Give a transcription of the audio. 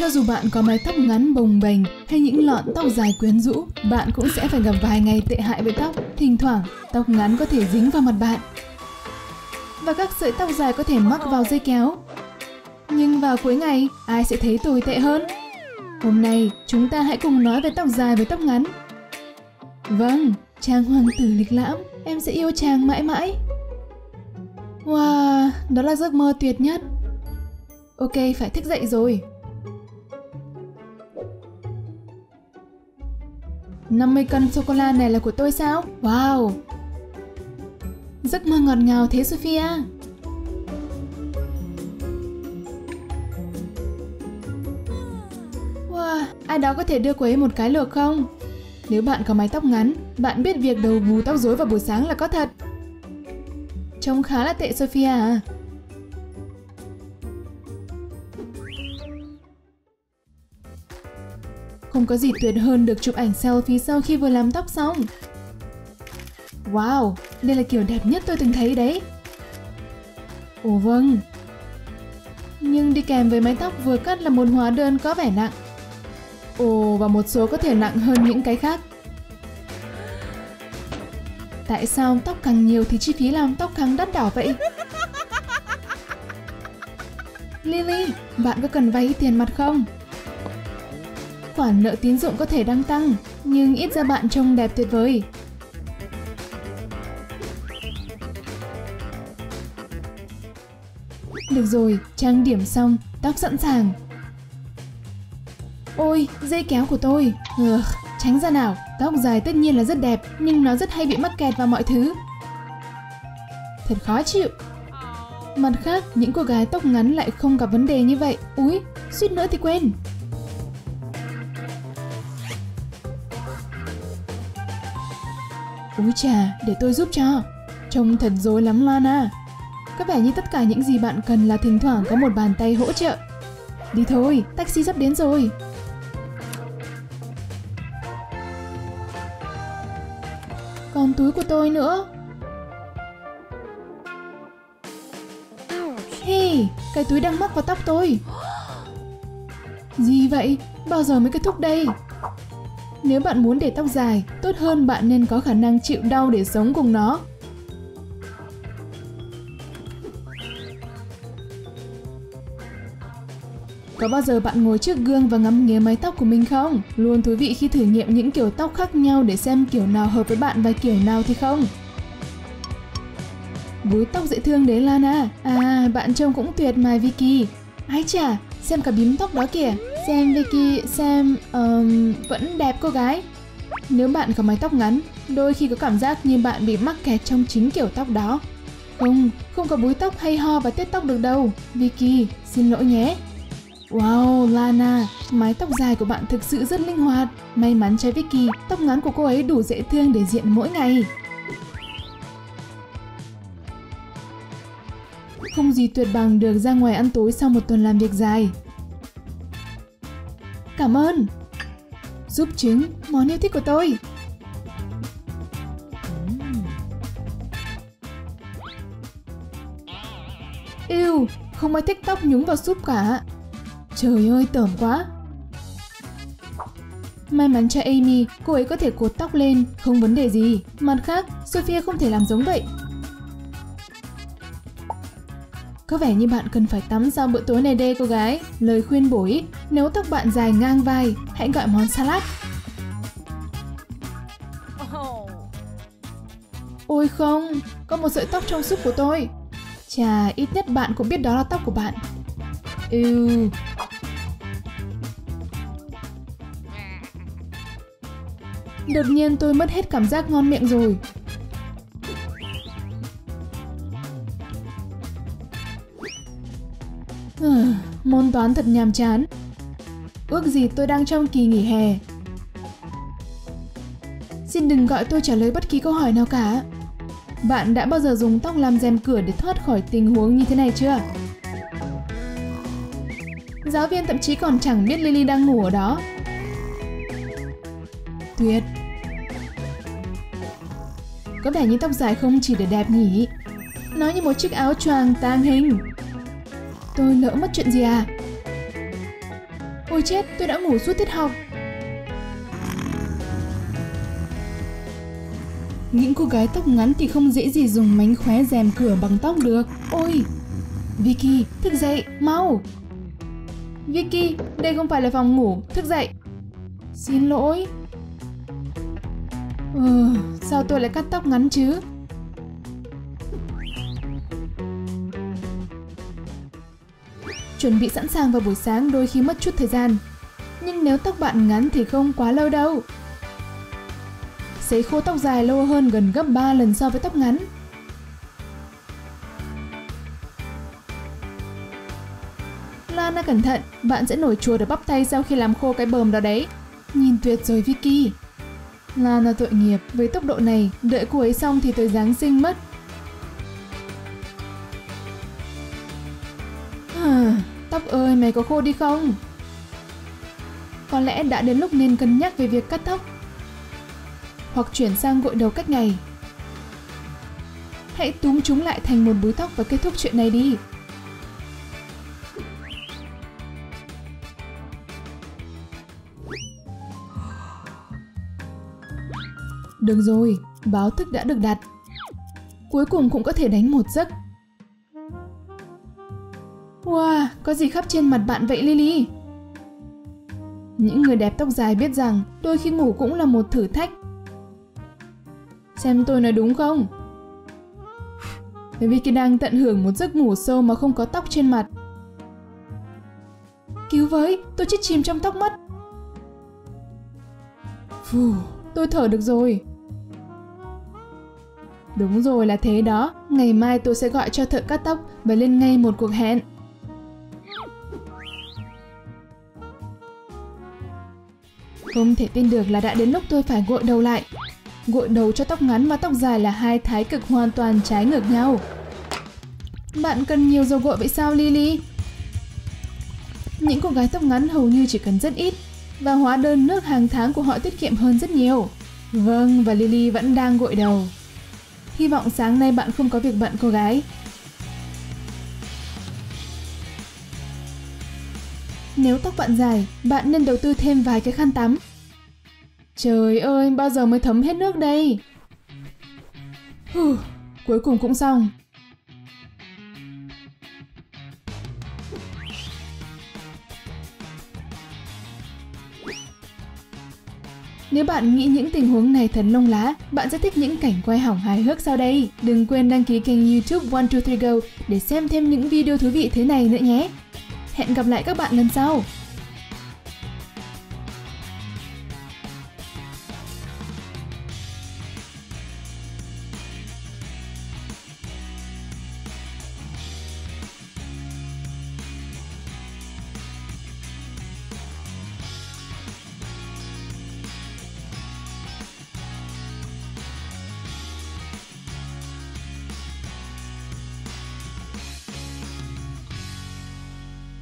Cho dù bạn có mái tóc ngắn bồng bềnh hay những lọn tóc dài quyến rũ, bạn cũng sẽ phải gặp vài ngày tệ hại với tóc. Thỉnh thoảng, tóc ngắn có thể dính vào mặt bạn và các sợi tóc dài có thể mắc vào dây kéo. Nhưng vào cuối ngày, ai sẽ thấy tồi tệ hơn? Hôm nay, chúng ta hãy cùng nói về tóc dài với tóc ngắn. Vâng, chàng hoàng tử lịch lãm, em sẽ yêu chàng mãi mãi. Wow, đó là giấc mơ tuyệt nhất. Ok, phải thức dậy rồi. 50 cân sô-cô-la này là của tôi sao? Wow! Giấc mơ ngọt ngào thế Sophia. Wow, ai đó có thể đưa cô ấy một cái lược không? Nếu bạn có mái tóc ngắn, bạn biết việc đầu bù tóc rối vào buổi sáng là có thật. Trông khá là tệ Sophia à? Không có gì tuyệt hơn được chụp ảnh selfie sau khi vừa làm tóc xong. Wow, đây là kiểu đẹp nhất tôi từng thấy đấy. Ồ vâng. Nhưng đi kèm với mái tóc vừa cắt là một hóa đơn có vẻ nặng. Ồ, và một số có thể nặng hơn những cái khác. Tại sao tóc càng nhiều thì chi phí làm tóc càng đắt đỏ vậy? Lily, bạn có cần vay tiền mặt không? Khoản nợ tín dụng có thể đang tăng, nhưng ít ra bạn trông đẹp tuyệt vời. Được rồi, trang điểm xong, tóc sẵn sàng. Ôi, dây kéo của tôi. Tránh ra nào, tóc dài tất nhiên là rất đẹp, nhưng nó rất hay bị mắc kẹt vào mọi thứ. Thật khó chịu. Mặt khác, những cô gái tóc ngắn lại không gặp vấn đề như vậy. Úi, suýt nữa thì quên. Úi chà, để tôi giúp cho. Trông thật rối lắm Lana. Có vẻ như tất cả những gì bạn cần là thỉnh thoảng có một bàn tay hỗ trợ. Đi thôi, taxi sắp đến rồi. Còn túi của tôi nữa. Hey, cái túi đang mắc vào tóc tôi. Gì vậy? Bao giờ mới kết thúc đây? Nếu bạn muốn để tóc dài, tốt hơn bạn nên có khả năng chịu đau để sống cùng nó. Có bao giờ bạn ngồi trước gương và ngắm nghía mái tóc của mình không? Luôn thú vị khi thử nghiệm những kiểu tóc khác nhau để xem kiểu nào hợp với bạn và kiểu nào thì không. Búi tóc dễ thương đấy Lana. À, bạn trông cũng tuyệt mà Vicky. Ái chà, xem cả bím tóc đó kìa. Xem Vicky, xem... vẫn đẹp cô gái. Nếu bạn có mái tóc ngắn, đôi khi có cảm giác như bạn bị mắc kẹt trong chính kiểu tóc đó. Không có búi tóc hay ho và tết tóc được đâu. Vicky, xin lỗi nhé. Wow, Lana, mái tóc dài của bạn thực sự rất linh hoạt. May mắn cho Vicky, tóc ngắn của cô ấy đủ dễ thương để diện mỗi ngày. Không gì tuyệt bằng được ra ngoài ăn tối sau một tuần làm việc dài. Cảm ơn. Súp trứng, món yêu thích của tôi. Ew, không ai thích tóc nhúng vào súp cả. Trời ơi, tởm quá. May mắn cho Amy, cô ấy có thể cột tóc lên, không vấn đề gì. Mặt khác, Sophia không thể làm giống vậy. Có vẻ như bạn cần phải tắm sau bữa tối này đây cô gái. Lời khuyên bổ ích, nếu tóc bạn dài ngang vai, hãy gọi món salad. Ôi không, có một sợi tóc trong súp của tôi. Chà, ít nhất bạn cũng biết đó là tóc của bạn. Ew. Đột nhiên tôi mất hết cảm giác ngon miệng rồi. Môn toán thật nhàm chán. Ước gì tôi đang trong kỳ nghỉ hè. Xin đừng gọi tôi trả lời bất kỳ câu hỏi nào cả. Bạn đã bao giờ dùng tóc làm rèm cửa để thoát khỏi tình huống như thế này chưa? Giáo viên thậm chí còn chẳng biết Lily đang ngủ ở đó. Tuyệt. Có vẻ như tóc dài không chỉ để đẹp nhỉ. Nó như một chiếc áo choàng tàng hình. Tôi lỡ mất chuyện gì à? Ôi chết, tôi đã ngủ suốt tiết học. Những cô gái tóc ngắn thì không dễ gì dùng mánh khóe rèm cửa bằng tóc được. Ôi! Vicky, thức dậy, mau! Vicky, đây không phải là phòng ngủ, thức dậy! Xin lỗi! Sao tôi lại cắt tóc ngắn chứ? Chuẩn bị sẵn sàng vào buổi sáng đôi khi mất chút thời gian. Nhưng nếu tóc bạn ngắn thì không quá lâu đâu. Sấy khô tóc dài lâu hơn gần gấp 3 lần so với tóc ngắn. Lana cẩn thận, bạn sẽ nổi chuột ở bắp tay sau khi làm khô cái bờm đó đấy. Nhìn tuyệt rồi Vicky. Lana tội nghiệp, với tốc độ này, đợi cô ấy xong thì tới Giáng sinh mất. Tóc ơi, mày có khô đi không? Có lẽ đã đến lúc nên cân nhắc về việc cắt tóc. Hoặc chuyển sang gội đầu cách ngày. Hãy túm chúng lại thành một búi tóc và kết thúc chuyện này đi. Được rồi, báo thức đã được đặt. Cuối cùng cũng có thể đánh một giấc. Wow, có gì khắp trên mặt bạn vậy Lily? Những người đẹp tóc dài biết rằng đôi khi ngủ cũng là một thử thách. Xem tôi nói đúng không? Vicky đang tận hưởng một giấc ngủ sâu mà không có tóc trên mặt. Cứu với, tôi chết chìm trong tóc mất. Phù, tôi thở được rồi. Đúng rồi là thế đó. Ngày mai tôi sẽ gọi cho thợ cắt tóc và lên ngay một cuộc hẹn. Không thể tin được là đã đến lúc tôi phải gội đầu lại. Gội đầu cho tóc ngắn và tóc dài là hai thái cực hoàn toàn trái ngược nhau. Bạn cần nhiều dầu gội vậy sao Lily? Những cô gái tóc ngắn hầu như chỉ cần rất ít và hóa đơn nước hàng tháng của họ tiết kiệm hơn rất nhiều. Vâng, và Lily vẫn đang gội đầu. Hy vọng sáng nay bạn không có việc bận cô gái. Nếu tóc bạn dài, bạn nên đầu tư thêm vài cái khăn tắm. Trời ơi, bao giờ mới thấm hết nước đây? Cuối cùng cũng xong. Nếu bạn nghĩ những tình huống này thật lông lá, bạn sẽ thích những cảnh quay hỏng hài hước sau đây. Đừng quên đăng ký kênh YouTube 123 GO! Để xem thêm những video thú vị thế này nữa nhé. Hẹn gặp lại các bạn lần sau!